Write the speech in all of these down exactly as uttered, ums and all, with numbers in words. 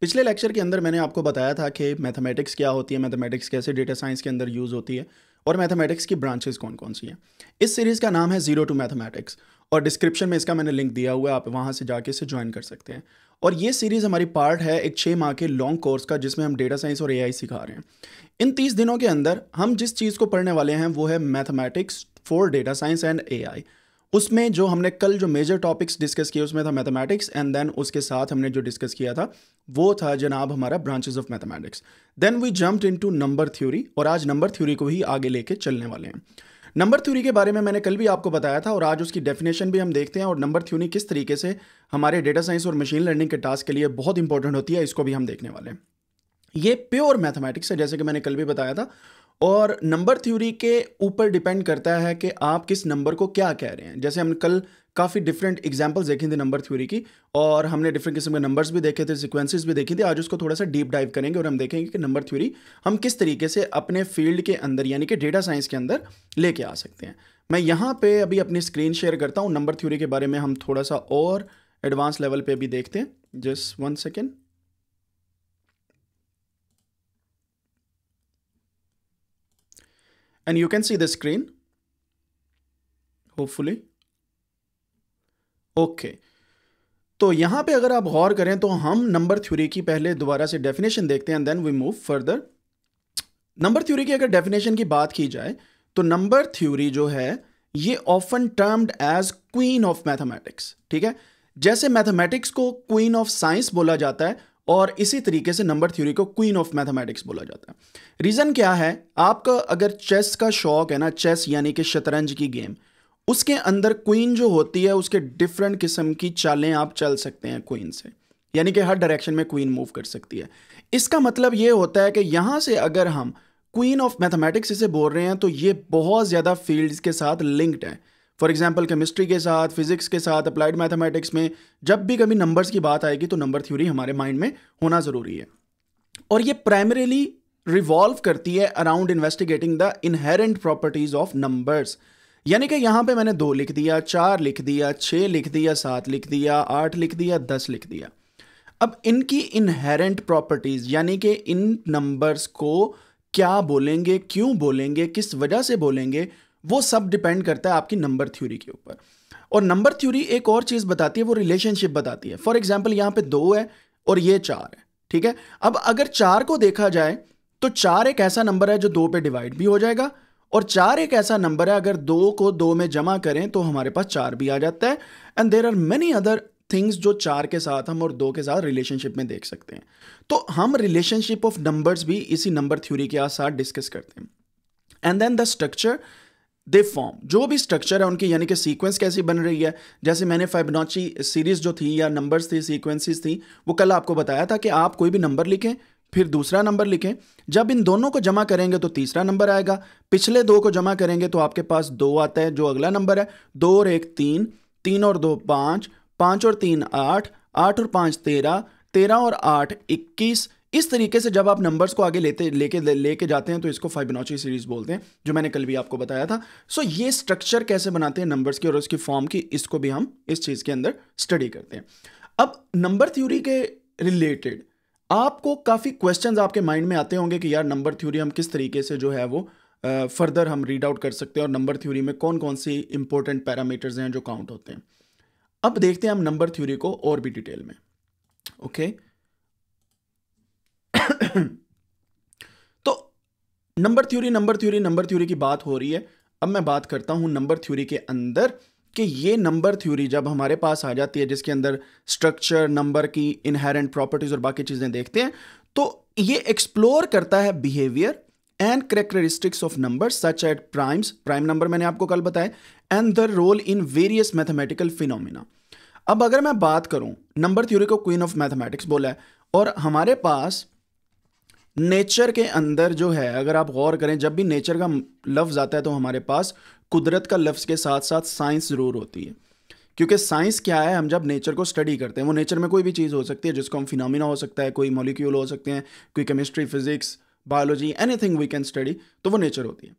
पिछले लेक्चर के अंदर मैंने आपको बताया था कि मैथमेटिक्स क्या होती है, मैथमेटिक्स कैसे डेटा साइंस के अंदर यूज़ होती है और मैथमेटिक्स की ब्रांचेस कौन कौन सी हैं। इस सीरीज़ का नाम है ज़ीरो टू मैथमेटिक्स और डिस्क्रिप्शन में इसका मैंने लिंक दिया हुआ है, आप वहाँ से जाके इसे ज्वाइन कर सकते हैं। और ये सीरीज़ हमारी पार्ट है एक छः माह के लॉन्ग कोर्स का, जिसमें हम डेटा साइंस और एआई सिखा रहे हैं। इन तीस दिनों के अंदर हम जिस चीज़ को पढ़ने वाले हैं वो है mathematics for data science and AI. उसमें जो हमने कल जो मेजर टॉपिक्स डिस्कस किए उसमें था मैथमेटिक्स, एंड देन उसके साथ हमने जो डिस्कस किया था वो था जनाब हमारा branches of mathematics. Then we jumped into number theory और आज नंबर थ्योरी को ही आगे लेके चलने वाले हैं। नंबर थ्योरी के बारे में मैंने कल भी आपको बताया था और आज उसकी डेफिनेशन भी हम देखते हैं और नंबर थ्योरी किस तरीके से हमारे डेटा साइंस और मशीन लर्निंग के टास्क के लिए बहुत इंपॉर्टेंट होती है, इसको भी हम देखने वाले हैं। ये प्योर मैथमेटिक्स है जैसे कि मैंने कल भी बताया था, और नंबर थ्योरी के ऊपर डिपेंड करता है कि आप किस नंबर को क्या कह रहे हैं। जैसे हम कल काफ़ी डिफरेंट एग्जांपल्स देखी थी नंबर थ्योरी की और हमने डिफरेंट किस्म के नंबर्स भी देखे थे, सीक्वेंसेस भी देखी थी। आज उसको थोड़ा सा डीप डाइव करेंगे और हम देखेंगे कि नंबर थ्योरी हम किस तरीके से अपने फील्ड के अंदर यानी कि डेटा साइंस के अंदर लेके आ सकते हैं। मैं यहाँ पे अभी अपनी स्क्रीन शेयर करता हूँ, नंबर थ्योरी के बारे में हम थोड़ा सा और एडवांस लेवल पर भी देखते हैं। Just one second. And you can see the screen, hopefully. Okay. तो यहाँ पे अगर आप गौर करें तो हम नंबर थ्योरी की पहले दोबारा से डेफिनेशन देखते हैं and then we move further. Number theory की अगर डेफिनेशन की बात की जाए तो नंबर थ्योरी जो है ये often termed as queen of mathematics, ठीक है। जैसे मैथमेटिक्स को क्वीन ऑफ साइंस बोला जाता है और इसी तरीके से नंबर थ्योरी को क्वीन ऑफ मैथमेटिक्स बोला जाता है। रीज़न क्या है, आपका अगर चेस का शौक है ना, चेस यानी कि शतरंज की गेम, उसके अंदर क्वीन जो होती है उसके डिफरेंट किस्म की चालें आप चल सकते हैं क्वीन से, यानी कि हर डायरेक्शन में क्वीन मूव कर सकती है। इसका मतलब ये होता है कि यहाँ से अगर हम क्वीन ऑफ मैथमेटिक्स इसे बोल रहे हैं तो ये बहुत ज़्यादा फील्ड्स के साथ लिंक्ड है। फॉर एग्जाम्पल केमिस्ट्री के साथ, फिजिक्स के साथ, अप्लाइड मैथमेटिक्स में जब भी कभी नंबर्स की बात आएगी तो नंबर थ्योरी हमारे माइंड में होना ज़रूरी है। और ये प्राइमरीली रिवॉल्व करती है around investigating the inherent properties of numbers, यानी कि यहाँ पे मैंने दो लिख दिया, चार लिख दिया, छः लिख दिया, सात लिख दिया, आठ लिख दिया, दस लिख दिया। अब इनकी इनहेरेंट प्रॉपर्टीज़ यानी कि इन नंबर्स को क्या बोलेंगे, क्यों बोलेंगे, किस वजह से बोलेंगे, वो सब डिपेंड करता है आपकी नंबर थ्योरी के ऊपर। और नंबर थ्योरी एक और चीज़ बताती है, वो रिलेशनशिप बताती है। फॉर एग्जांपल यहाँ पे दो है और ये चार है, ठीक है। अब अगर चार को देखा जाए तो चार एक ऐसा नंबर है जो दो पे डिवाइड भी हो जाएगा और चार एक ऐसा नंबर है अगर दो को दो में जमा करें तो हमारे पास चार भी आ जाता है। And there are many other things जो चार के साथ हम और दो के साथ रिलेशनशिप में देख सकते हैं। तो हम रिलेशनशिप ऑफ नंबर्स भी इसी नंबर थ्योरी के साथ डिस्कस करते हैं। And then the structure they form, जो भी स्ट्रक्चर है उनके यानी कि सीक्वेंस कैसी बन रही है। जैसे मैंने फिबोनाची सीरीज़ जो थी या नंबर्स थी, सीक्वेंसेस थी, वो कल आपको बताया था कि आप कोई भी नंबर लिखें फिर दूसरा नंबर लिखें, जब इन दोनों को जमा करेंगे तो तीसरा नंबर आएगा, पिछले दो को जमा करेंगे तो आपके पास दो आता है जो अगला नंबर है। दो और एक तीन, तीन और दो पाँच, पाँच और तीन आठ, आठ और पाँच तेरह, तेरह और आठ इक्कीस। इस तरीके से जब आप नंबर्स को आगे लेते लेके लेके जाते हैं तो इसको फिबोनाची सीरीज बोलते हैं, जो मैंने कल भी आपको बताया था। सो ये स्ट्रक्चर कैसे बनाते हैं नंबर्स की और उसकी फॉर्म की, इसको भी हम इस चीज़ के अंदर स्टडी करते हैं। अब नंबर थ्योरी के रिलेटेड आपको काफ़ी क्वेश्चंस आपके माइंड में आते होंगे कि यार नंबर थ्योरी हम किस तरीके से जो है वो फर्दर हम रीड आउट कर सकते हैं और नंबर थ्योरी में कौन कौन सी इंपॉर्टेंट पैरामीटर्स हैं जो काउंट होते हैं। अब देखते हैं हम नंबर थ्योरी को और भी डिटेल में। Okay okay? तो number theory number theory number theory की बात हो रही है। अब मैं बात करता हूं नंबर थ्योरी के अंदर कि ये नंबर थ्योरी जब हमारे पास आ जाती है, जिसके अंदर स्ट्रक्चर, नंबर की इनहेरेंट प्रॉपर्टीज और बाकी चीजें देखते हैं, तो ये एक्सप्लोर करता है behaviour and characteristics of number such at primes, prime number मैंने आपको कल बताया, and the role in various mathematical phenomena. अब अगर मैं बात करूं, नंबर थ्योरी को क्वीन ऑफ मैथमेटिक्स बोला है और हमारे पास नेचर के अंदर जो है अगर आप गौर करें, जब भी नेचर का लफ्ज़ आता है तो हमारे पास कुदरत का लफ्ज़ के साथ साथ साइंस ज़रूर होती है, क्योंकि साइंस क्या है, हम जब नेचर को स्टडी करते हैं, वो नेचर में कोई भी चीज़ हो सकती है जिसको हम फिनोमिना हो सकता है, कोई मॉलिक्यूल हो सकते हैं, कोई chemistry, physics, biology, anything we can study, तो वो नेचर होती है।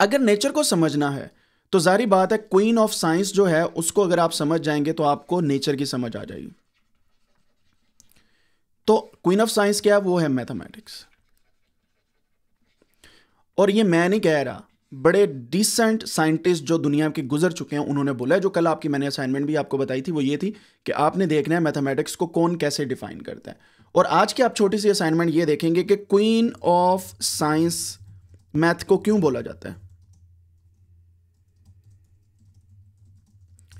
अगर नेचर को समझना है तो जारी बात है क्वीन ऑफ साइंस जो है उसको अगर आप समझ जाएंगे तो आपको नेचर की समझ आ जाएगी। तो क्वीन ऑफ साइंस क्या है? वो है मैथमेटिक्स। और ये मैं नहीं कह रहा, बड़े डिसेंट साइंटिस्ट जो दुनिया के गुजर चुके हैं उन्होंने बोला है। जो कल आपकी मैंने असाइनमेंट भी आपको बताई थी वो ये थी कि आपने देखना है मैथमेटिक्स को कौन कैसे डिफाइन करता है। और आज की आप छोटी सी असाइनमेंट ये देखेंगे कि क्वीन ऑफ साइंस मैथ को क्यों बोला जाता है।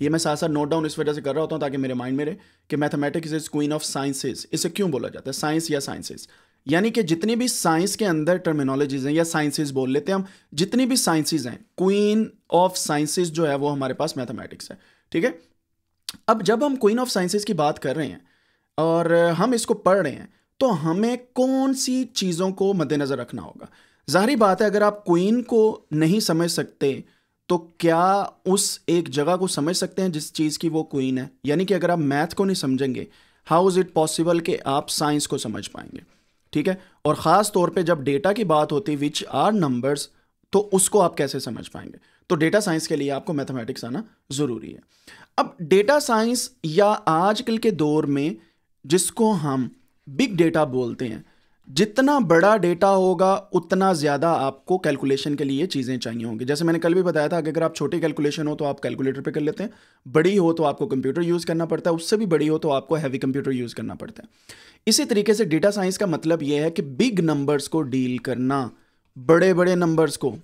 ये मैं साथ साथ नोट डाउन इस वजह से कर रहा होता हूं ताकि मेरे माइंड में रहे कि mathematics is queen of sciences, इसे क्यों बोला जाता है साइंस या साइंसेज। यानी कि जितनी भी साइंस के अंदर टर्मिनोलॉजीज हैं या साइंसेज बोल लेते हैं हम, जितनी भी साइंसेज हैं क्वीन ऑफ साइंसेज जो है वो हमारे पास मैथमेटिक्स है। ठीक है, अब जब हम क्वीन ऑफ साइंसेज की बात कर रहे हैं और हम इसको पढ़ रहे हैं तो हमें कौन सी चीज़ों को मद्देनज़र रखना होगा। जाहिर बात है अगर आप क्वीन को नहीं समझ सकते तो क्या उस एक जगह को समझ सकते हैं जिस चीज़ की वो क्वीन है? यानी कि अगर आप मैथ को नहीं समझेंगे हाउ इज़ इट पॉसिबल कि आप साइंस को समझ पाएंगे। ठीक है, और ख़ास तौर पे जब डेटा की बात होती विच आर नंबर्स, तो उसको आप कैसे समझ पाएंगे। तो डेटा साइंस के लिए आपको मैथमेटिक्स आना ज़रूरी है। अब डेटा साइंस या आजकल के दौर में जिसको हम बिग डेटा बोलते हैं, जितना बड़ा डेटा होगा उतना ज़्यादा आपको कैलकुलेशन के लिए चीज़ें चाहिए होंगी। जैसे मैंने कल भी बताया था कि अगर आप छोटी कैलकुलेशन हो तो आप कैलकुलेटर पे कर लेते हैं, बड़ी हो तो आपको कंप्यूटर यूज़ करना पड़ता है, उससे भी बड़ी हो तो आपको हैवी कंप्यूटर यूज़ करना पड़ता है। इसी तरीके से डेटा साइंस का मतलब यह है कि बिग नंबर्स को डील करना, बड़े बड़े नंबर्स को।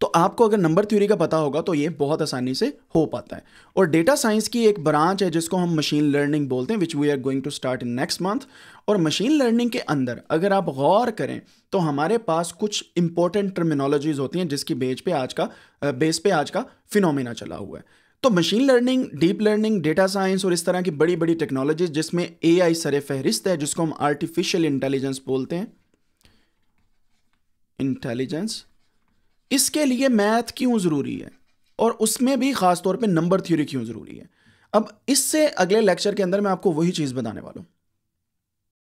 तो आपको अगर नंबर थ्योरी का पता होगा तो ये बहुत आसानी से हो पाता है। और डेटा साइंस की एक ब्रांच है जिसको हम मशीन लर्निंग बोलते हैं, which we are going to start in next month. और मशीन लर्निंग के अंदर अगर आप गौर करें तो हमारे पास कुछ इंपॉर्टेंट टर्मिनोलॉजीज होती हैं जिसकी बेस पे आज का बेस पे आज का फिनोमेना चला हुआ है। तो machine learning, deep learning, data science और इस तरह की बड़ी बड़ी टेक्नोलॉजीज जिसमें ए आई सरे फहरिस्त है, जिसको हम आर्टिफिशियल इंटेलिजेंस बोलते हैं, इंटेलिजेंस। इसके लिए मैथ क्यों ज़रूरी है और उसमें भी ख़ास तौर पे नंबर थ्योरी क्यों ज़रूरी है। अब इससे अगले लेक्चर के अंदर मैं आपको वही चीज़ बताने वाला हूँ।